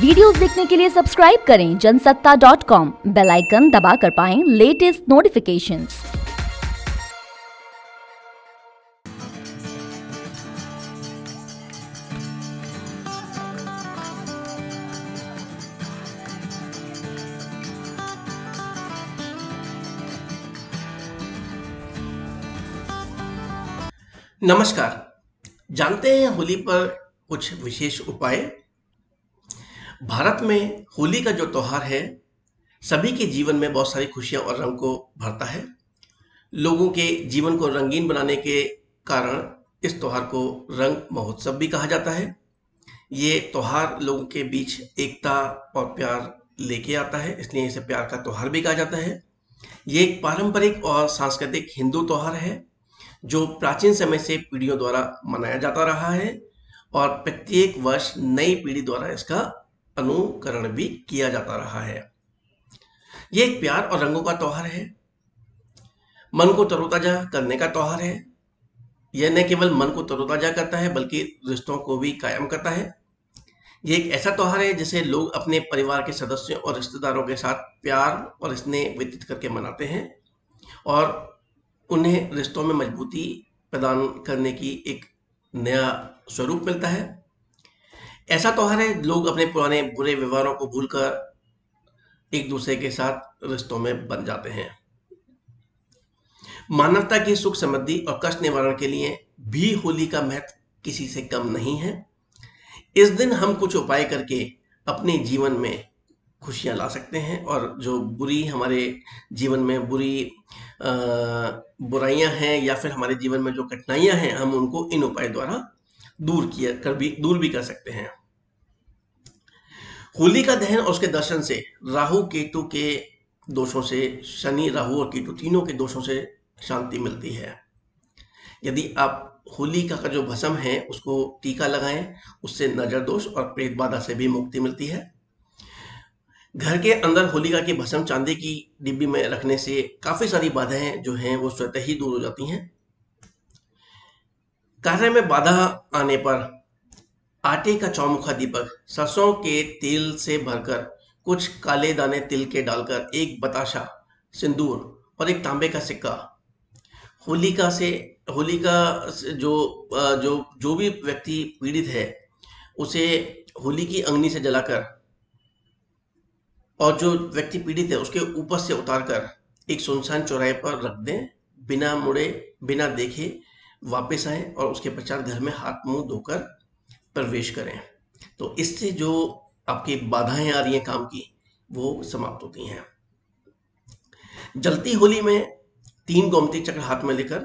Videos देखने के लिए सब्सक्राइब करें जनसत्ता.com, बेल आइकन दबा कर पाएं लेटेस्ट नोटिफिकेशंस। नमस्कार। जानते हैं होली पर कुछ विशेष उपाय। भारत में होली का जो त्यौहार है सभी के जीवन में बहुत सारी खुशियां और रंग को भरता है। लोगों के जीवन को रंगीन बनाने के कारण इस त्यौहार को रंग महोत्सव भी कहा जाता है। ये त्यौहार लोगों के बीच एकता और प्यार लेके आता है, इसलिए इसे प्यार का त्यौहार भी कहा जाता है। ये एक पारंपरिक और सांस्कृतिक हिंदू त्यौहार है जो प्राचीन समय से पीढ़ियों द्वारा मनाया जाता रहा है और प्रत्येक वर्ष नई पीढ़ी द्वारा इसका अनुकरण भी किया जाता रहा है। यह एक प्यार और रंगों का त्यौहार है, मन को तरोताजा करने का त्यौहार है। यह न केवल मन को तरोताजा करता है बल्कि रिश्तों को भी कायम करता है। यह एक ऐसा त्यौहार है जिसे लोग अपने परिवार के सदस्यों और रिश्तेदारों के साथ प्यार और स्नेह व्यतीत करके मनाते हैं और उन्हें रिश्तों में मजबूती प्रदान करने की एक नया स्वरूप मिलता है। ऐसा त्यौहार है लोग अपने पुराने बुरे व्यवहारों को भूलकर एक दूसरे के साथ रिश्तों में बन जाते हैं। मानवता की सुख समृद्धि और कष्ट निवारण के लिए भी होली का महत्व किसी से कम नहीं है। इस दिन हम कुछ उपाय करके अपने जीवन में खुशियां ला सकते हैं और जो बुरी हमारे जीवन में बुराइयां हैं या फिर हमारे जीवन में जो कठिनाइयां हैं हम उनको इन उपाय द्वारा दूर भी कर सकते हैं। होली का दहन और उसके दर्शन से राहु केतु के दोषों से, शनि राहु और केतु तीनों के दोषों से शांति मिलती है। यदि आप होलिका का जो भस्म है उसको टीका लगाएं, उससे नजर दोष और प्रेत बाधा से भी मुक्ति मिलती है। घर के अंदर होलिका के भस्म चांदी की डिब्बी में रखने से काफी सारी बाधाएं जो हैं वो स्वतः ही दूर हो जाती हैं। कार्य में बाधा आने पर आटे का चौमुखा दीपक सरसों के तेल से भरकर कुछ काले दाने तिल के डालकर एक बताशा, सिंदूर और एक तांबे का सिक्का होलिका से जो भी व्यक्ति पीड़ित है उसे होली की अंगनी से जलाकर और जो व्यक्ति पीड़ित है उसके ऊपर से उतारकर एक सुनसान चौराहे पर रख दें। बिना मुड़े बिना देखे वापस आएं और उसके पश्चात घर में हाथ मुंह धोकर प्रवेश करें, तो इससे जो आपकी बाधाएं आ रही हैं काम की वो समाप्त होती हैं। जलती होली में 3 गोमती चक्र हाथ में लेकर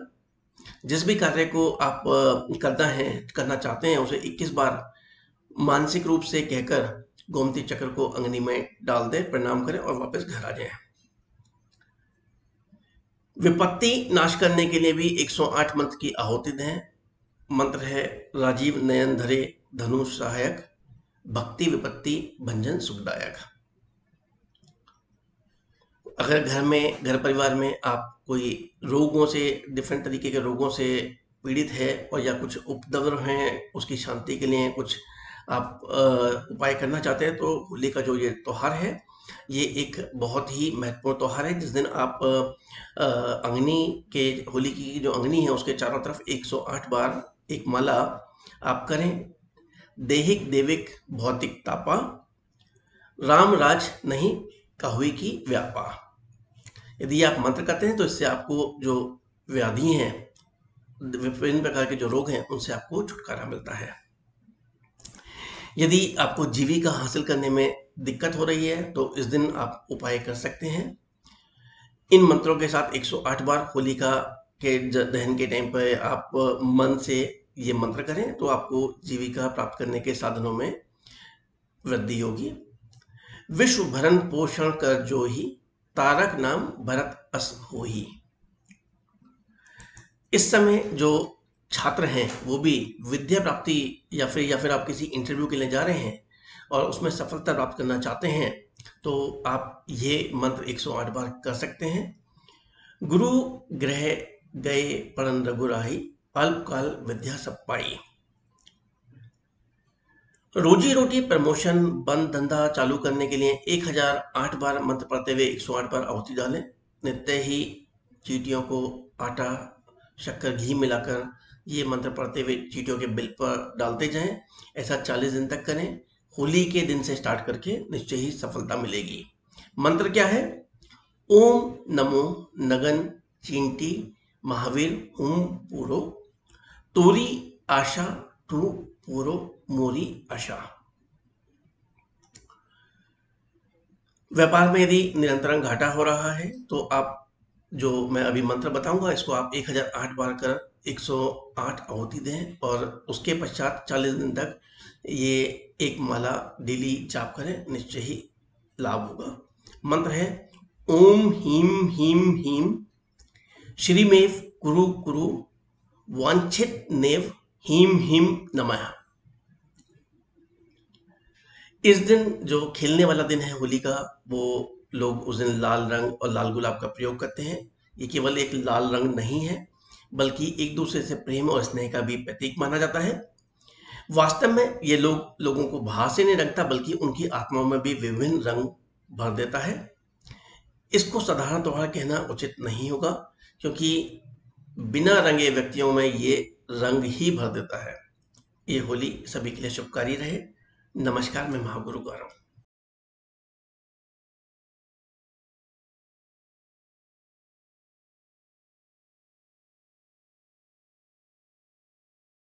जिस भी कार्य को आप करना चाहते हैं उसे 21 बार मानसिक रूप से कहकर गोमती चक्र को अंगनी में डाल दें, प्रणाम करें और वापस घर आ जाएं। विपत्ति नाश करने के लिए भी 108 मंत्र की आहुति दें। मंत्र है राजीव नयन धरे धनु सहायक, भक्ति विपत्ति भंजन सुखदायक। अगर घर परिवार में आप कोई रोगों से, डिफरेंट तरीके के रोगों से पीड़ित है और या कुछ उपद्रव हैं उसकी शांति के लिए कुछ आप उपाय करना चाहते हैं तो होली का जो ये त्यौहार है ये एक बहुत ही महत्वपूर्ण त्यौहार है। जिस दिन आप होली की जो अंगनी है उसके चारों तरफ 108 बार एक माला आप करें। देहिक देविक भौतिक तापा, राम राज नहीं काहुई की व्यापा। यदि आप मंत्र करते हैं तो इससे आपको जो व्याधि हैं, विभिन्न प्रकार के जो रोग हैं उनसे आपको छुटकारा मिलता है। यदि आपको जीविका हासिल करने में दिक्कत हो रही है तो इस दिन आप उपाय कर सकते हैं। इन मंत्रों के साथ 108 बार होलिका के दहन के टाइम पर आप मन से ये मंत्र करें तो आपको जीविका प्राप्त करने के साधनों में वृद्धि होगी। विश्व भरण पोषण कर जो ही, तारक नाम भरत अस हो ही। इस समय जो छात्र हैं वो भी विद्या प्राप्ति या फिर आप किसी इंटरव्यू के लिए जा रहे हैं और उसमें सफलता प्राप्त करना चाहते हैं तो आप ये मंत्र 108 बार कर सकते हैं। गुरु ग्रह गए पढ़न रघुराही, अल्पकाल विद्या सब पाई। रोजी रोटी प्रमोशन बंद धंधा चालू करने के लिए 1008 बार मंत्र पढ़ते हुए 108 बार आहुति डालें। नित्य ही चींटियों को आटा शक्कर घी मिलाकर ये मंत्र पढ़ते हुए चींटियों के बिल पर डालते जाएं। ऐसा 40 दिन तक करें। होली के दिन से स्टार्ट करके निश्चय ही सफलता मिलेगी। मंत्र क्या है? ओम नमो नगन चींटी महावीर हुम पूरो तोरी आशा टू पूरो मोरी आशा। व्यापार में यदि निरंतरंग घाटा हो रहा है तो आप जो मैं अभी मंत्र बताऊंगा इसको आप 1008 बार कर 108 आहुति दें और उसके पश्चात 40 दिन तक ये एक माला डेली जाप करें। निश्चय ही लाभ होगा। मंत्र है ओम हीम हीम हीम श्रीमेव कुरु कुरु वांछित नेव हीम हीम नमः। इस दिन जो खेलने वाला दिन है होली का, वो लोग उस दिन लाल रंग और लाल गुलाब का प्रयोग करते हैं। ये केवल एक लाल रंग नहीं है बल्कि एक दूसरे से प्रेम और स्नेह का भी प्रतीक माना जाता है। वास्तव में ये लोगों को भाव से नहीं रंगता बल्कि उनकी आत्माओं में भी विभिन्न रंग भर देता है। इसको साधारण त्योहार कहना उचित नहीं होगा क्योंकि बिना रंगे व्यक्तियों में ये रंग ही भर देता है। ये होली सभी के लिए शुभकारी रहे। नमस्कार, मैं महागुरु गौरव।